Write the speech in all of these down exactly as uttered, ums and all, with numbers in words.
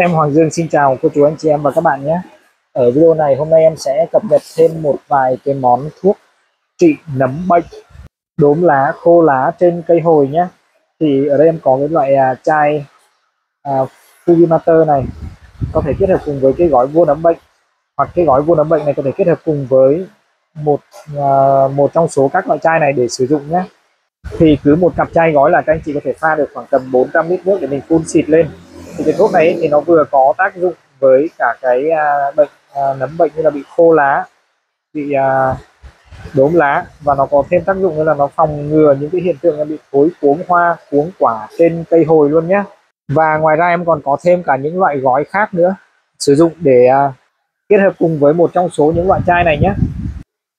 Em Hoàng Dương xin chào cô chú anh chị em và các bạn nhé. Ở video này hôm nay em sẽ cập nhật thêm một vài cái món thuốc trị nấm bệnh đốm lá khô lá trên cây hồi nhé. Thì ở đây em có cái loại à, chai à, Fujimater này có thể kết hợp cùng với cái gói vô nấm bệnh, hoặc cái gói vô nấm bệnh này có thể kết hợp cùng với một à, một trong số các loại chai này để sử dụng nhé. Thì cứ một cặp chai gói là các anh chị có thể pha được khoảng tầm bốn trăm lít nước để mình phun xịt lên. Thì cái thuốc này thì nó vừa có tác dụng với cả cái bệnh nấm bệnh như là bị khô lá, bị đốm lá, và nó có thêm tác dụng như là nó phòng ngừa những cái hiện tượng là bị thối cuống hoa, cuống quả trên cây hồi luôn nhé. Và ngoài ra em còn có thêm cả những loại gói khác nữa sử dụng để kết hợp cùng với một trong số những loại chai này nhé.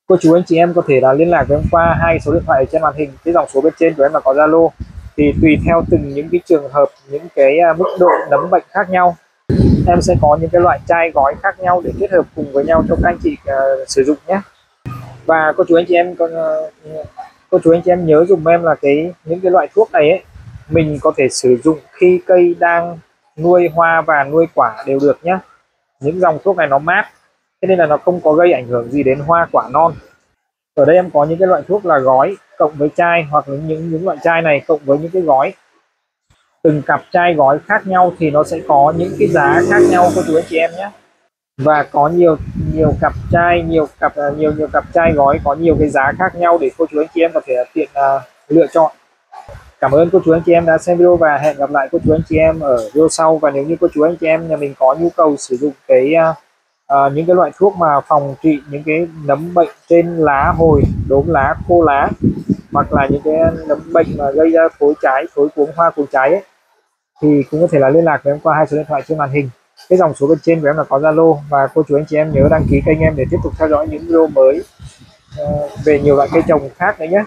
Cô chú anh chị em có thể là liên lạc với em qua hai số điện thoại ở trên màn hình. Cái dòng số bên trên của em là có Zalo. Thì tùy theo từng những cái trường hợp, những cái mức độ nấm bệnh khác nhau, em sẽ có những cái loại chai gói khác nhau để kết hợp cùng với nhau cho các anh chị uh, sử dụng nhé. Và cô chú anh chị em con uh, cô chú anh chị em nhớ dùm em là cái những cái loại thuốc này ấy, mình có thể sử dụng khi cây đang nuôi hoa và nuôi quả đều được nhé. Những dòng thuốc này nó mát, thế nên là nó không có gây ảnh hưởng gì đến hoa quả non. Ở đây em có những cái loại thuốc là gói cộng với chai, hoặc là những những loại chai này cộng với những cái gói. Từng cặp chai gói khác nhau thì nó sẽ có những cái giá khác nhau cô chú anh chị em nhé. Và có nhiều nhiều cặp chai, nhiều cặp nhiều nhiều cặp chai gói có nhiều cái giá khác nhau để cô chú anh chị em có thể tiện uh, lựa chọn. Cảm ơn cô chú anh chị em đã xem video và hẹn gặp lại cô chú anh chị em ở video sau. Và nếu như cô chú anh chị em nhà mình có nhu cầu sử dụng cái uh, À, những cái loại thuốc mà phòng trị những cái nấm bệnh trên lá hồi, đốm lá, khô lá, hoặc là những cái nấm bệnh mà gây ra thối trái, thối cuống hoa, cuống trái ấy, thì cũng có thể là liên lạc với em qua hai số điện thoại trên màn hình. Cái dòng số bên trên của em là có Zalo. Và cô chú anh chị em nhớ đăng ký kênh em để tiếp tục theo dõi những video mới à, về nhiều loại cây trồng khác nữa nhé.